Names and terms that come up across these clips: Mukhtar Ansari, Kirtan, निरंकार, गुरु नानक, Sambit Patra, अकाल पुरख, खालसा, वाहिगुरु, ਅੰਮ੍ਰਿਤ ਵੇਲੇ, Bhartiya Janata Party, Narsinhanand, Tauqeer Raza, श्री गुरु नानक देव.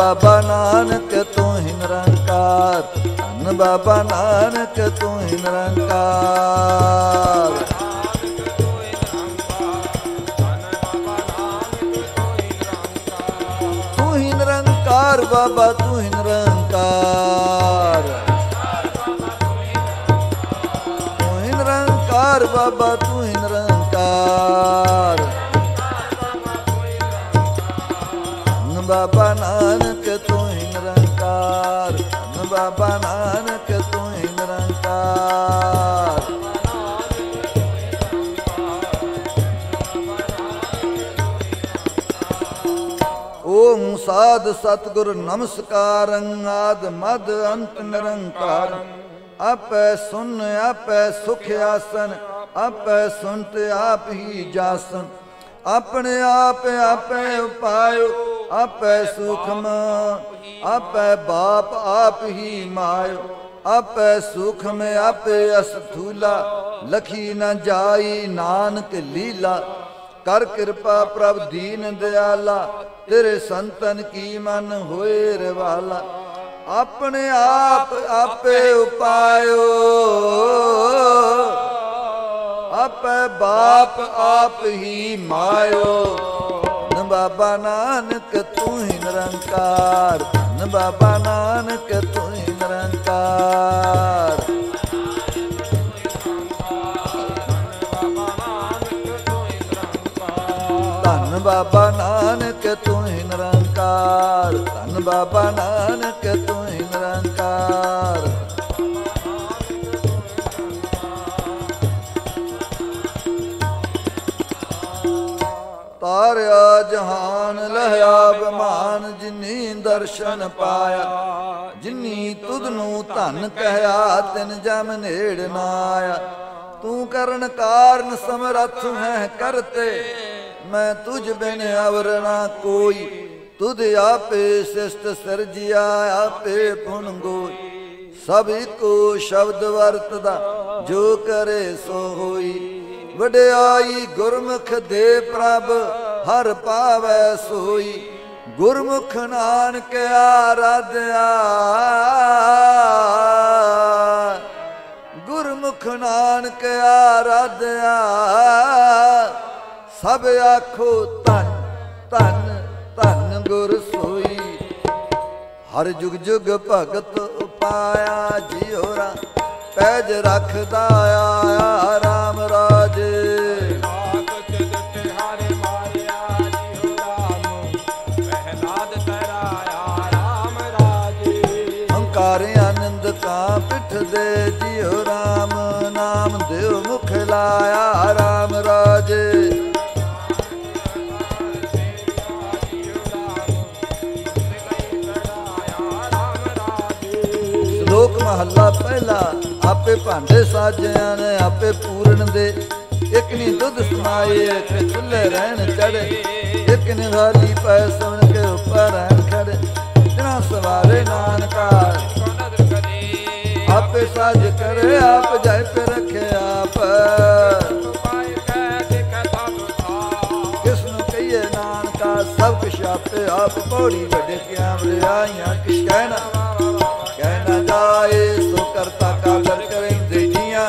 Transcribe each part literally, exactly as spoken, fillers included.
बाबा नानक तू ही निरंकार, धन बाबा नानक तू ही निरंकार। तू ही निरंकार बाबा तू ही निरंकार, तू ही निरंकार बाबा तू ही निरंकार। बाबा नानक तू ही निरंकार, धन बाबा नानक तू ही निरंकार। ओम साध सतगुरु नमस्कार, आद मद अंत निरंकार। अप सुन अप सुख आसन, अप सुनत आप ही जासन। अपने आप आप उपायो, आप सुखम आप बाप आप ही मायो। आप सुख में आप अस्थूला, लखी न जाई नानक लीला। कर कृपा प्रभु दीन दयाला, तेरे संतन की मन होए रवाला। अपने आप आप उपायो, आप बाप आप ही मायो। धन बाबा नानक तू ही निरंकार, धन बाबा नानक तू ही निरंकार। धन बाबा नानक तू ही निरंकार, धन बाबा नानक तू ही निरंकार। तारिया जहान लहया बमान, जिनी दर्शन पाया। जिनी तुदनू धन कहया, तिन जम नेड़ ना आया। तू करन कारण समरथ है करते, मैं तुझ बिन अवर ना कोई। तुद आपे शिष्ट सरजिया, आपे पुन गोई। सभी को शब्द वर्तदा, जो करे सो होई। वड्याई गुरमुख दे प्रभ, हर पावै सोई। गुरमुख नानक आराध्या, गुरमुख नानक आराध्या। सब आखो तन तन तन गुर सोई। हर जुग जुग भगत उपाया, जियोरा पैज रखदा आया। राम राजे दे जियो राम नाम देव मुख लाया। राम राजे श्लोक महला पहला। आपे भांडे साजिया ने आपे पूरन दे। एक नी दुध समाये, एक चुल्हे रहन चढ़े। एक ने खाली पै सुन के ऊपर रहन खड़े। जना सवारे नानका, आप साज करे आप जाय पे रखे। आप किसनु कहिए नानका, सब कुछ आपे आप। पौड़ी बड़े क्यामरे आईया, किस कहना कहना जाए। सो करता कादर करें देजिया,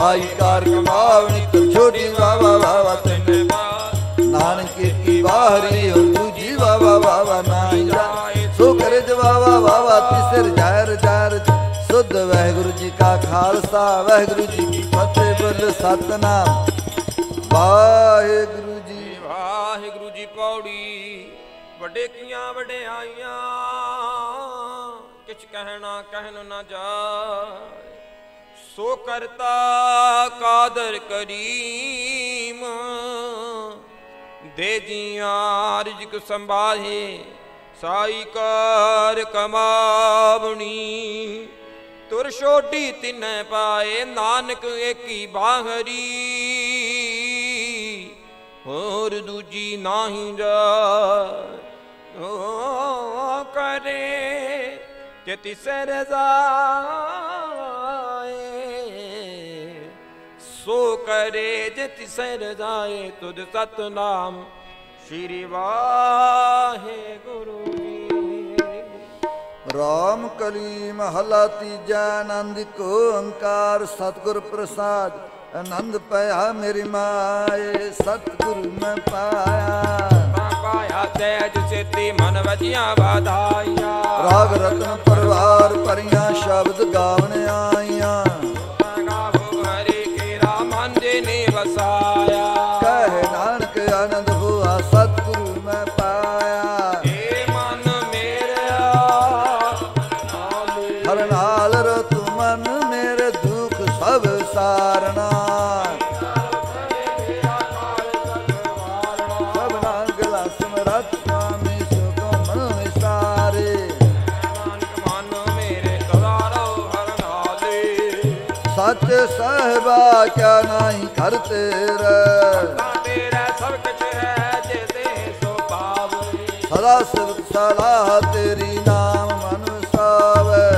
साई कार कमावनी तुम छोटी। वावा वावा तेने नानक की बाहरी और दूजी। वावा वावा नाई जा, सो करे जवावा वावा तिसर जार जार। सुध वाहगुरु जी का खालसा, वाहगुरु जी की फतेह। बोल सतनाम वाहेगुरु जी। वाहेगुरु जी पौड़ी बड़े किया बड़े आईया, किछ कहना कहन ना जा। सो करता कादर करीम, दे जिया रिजक संभाहे। साई कार कमावनी तुर छोटी तिन्ह पाए। नानक एक ही बाहरी, और दूजी नाही जा। ओ करे जे तिसे रजाए, सो करे जे तिसे रजाए। तुद सतनाम श्री वाहे राम कली महला तीजा आनंद को ओंकार सतगुर प्रसाद आनंद पाया मेरी माए सतगुरु में पाया पाया तेज सिद्धि मन वजिया बधाइया राग रत्न परवार परिया शब्द गावने आईया क्या नहीं करते सब कुछ है जैसे सो पावे सदा सुख सलाह तेरी नाम मन सावे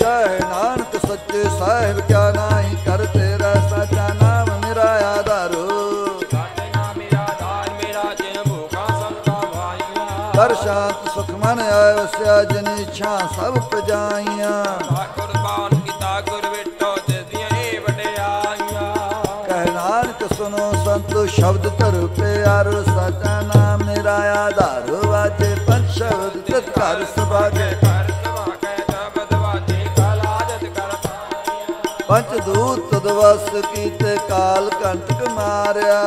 जय नानक सच्चे साहिब क्या नहीं करते रह सचा नाम मेरा आधारो कर शांत सुख मन आया जिन इच्छा सब पजाइया शब्द तरु प्यार सचा नाम मेरा आधार वाजे पर शब्द कर सभागे पंच दूत तदवस कीते काल कंटक मारिया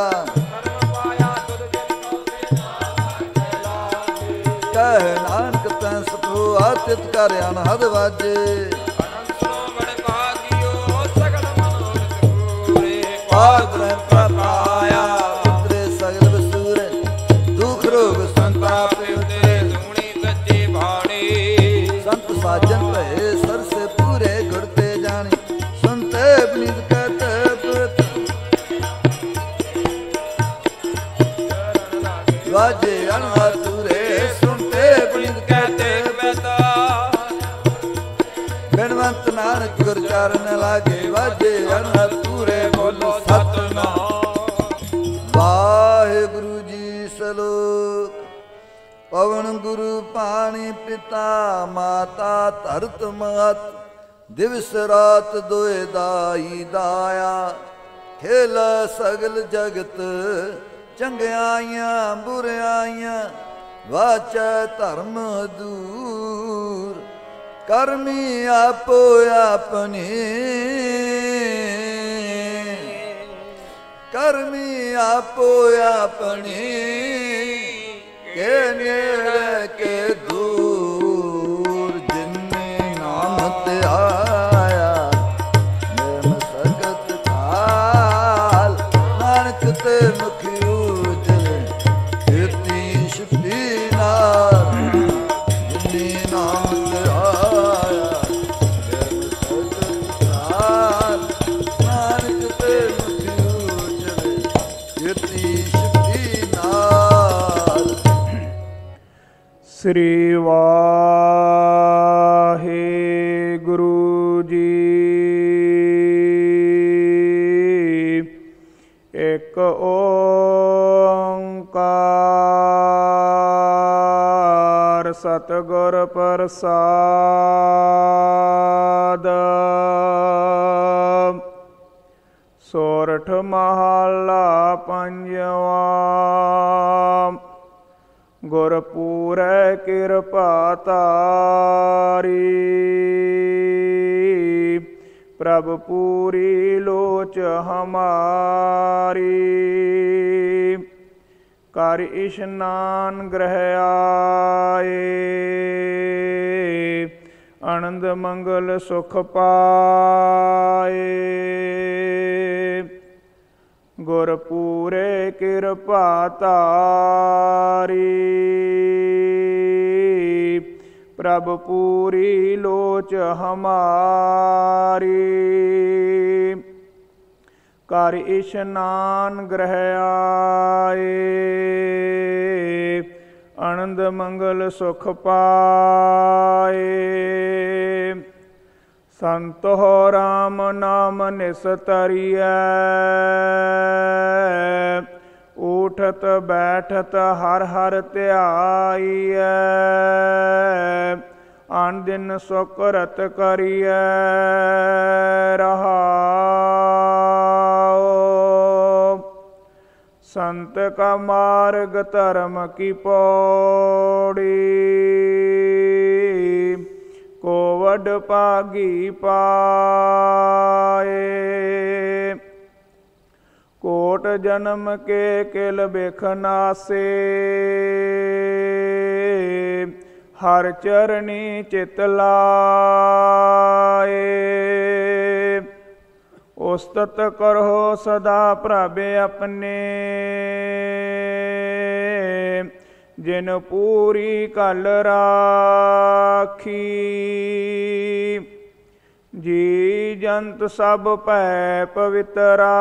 कह नानक तैं सतो आतित कर अनहद वाजे धरत मात दिवस रात दोए दाई दाया खेल सगल जगत चंगियाइयां बुरियाइयां वाचा धर्म दूर कर्मी आपो अपने कर्मी आपो अपने के नेड़े के दूर श्री वाहेगुरु जी एक ओंकार सतगुर प्रसाद सोरठ महला पंजवा गुरपुर कृपा तारी प्रभु पूरी लोच हमारी कर स्नान ग्रह आए आनंद मंगल सुख पाए गुरपुरे कृपा तारी प्रभु पूरी लोच हमारी कर स्नान ग्रह आए आनंद मंगल सुख पाए संत हो राम नाम निस्तरिय ऊठ उठत बैठत हर हर ध्याईऐ। आन दिन सुकरत करिए रहाओ। संत का मार्ग धर्म की पौड़ी, कोवड पागी पाए। कोट जन्म के किल बेखना से, हर चरणी चित लाए। उस्तत करो सदा प्रभे अपने, जिन पूरी कल राखी। जी जंत सब पै पवित्रा,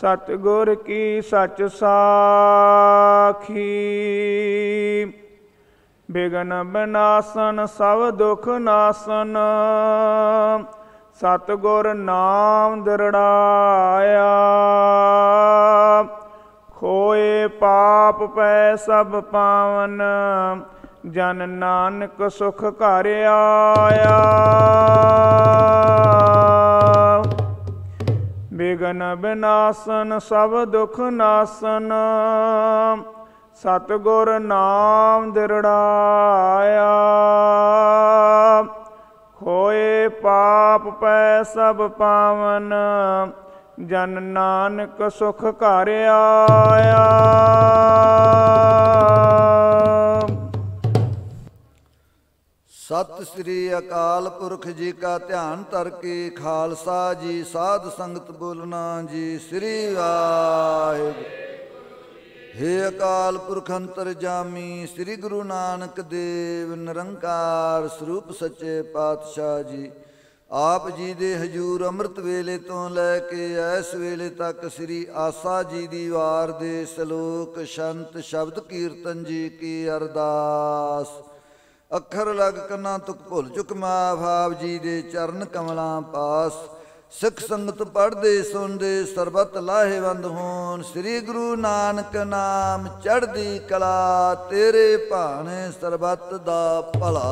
सतगुर की सच साखी। विघ्न विनाशन सब दुख नाशन, सतगुर नाम दृढ़ाया। खोए पाप पै सब पावन, जन नानक सुख घर आया। विघ्न विनाशन सब दुख नाशन, सतगुर नाम दृढ़ाया। खोए पाप पै सब पावन, जन नानक सुख घर आया। सत श्री अकाल पुरख जी का ध्यान धर के खालसा जी साध संगत बोलना जी श्री वाहिगुरू। हे अकाल पुरख अंतरजामी श्री गुरु नानक देव निरंकार स्वरूप सच्चे पातशाह जी, आप जी दे हजूर अमृत वेले तो लैके इस वेले तक श्री आसा जी दी वार दे सलोक शंत शब्द कीर्तन जी की अरदास। अखर लग कना तुक भुल चुक मां भाव जी दे चरण कमलां पास। सिख संगत पढ़ते सुनते सरबत लाहेवंद होन। श्री गुरु नानक नाम चढ़दी कला, तेरे भाने सरबत दा भला।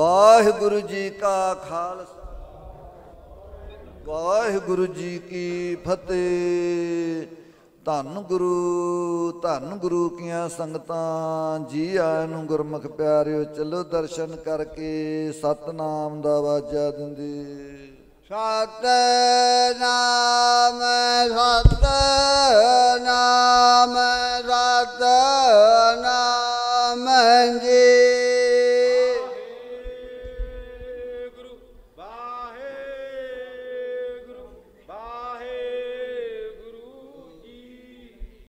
वाहिगुरु जी का खालसा, वाहिगुरु जी की फतेह। धन गुरु धन गुरु किया संगतां जी आयां नूं गुरमुख प्यारिओ। चलो दर्शन करके सतनाम दा वाजा दिंदे। सतनाम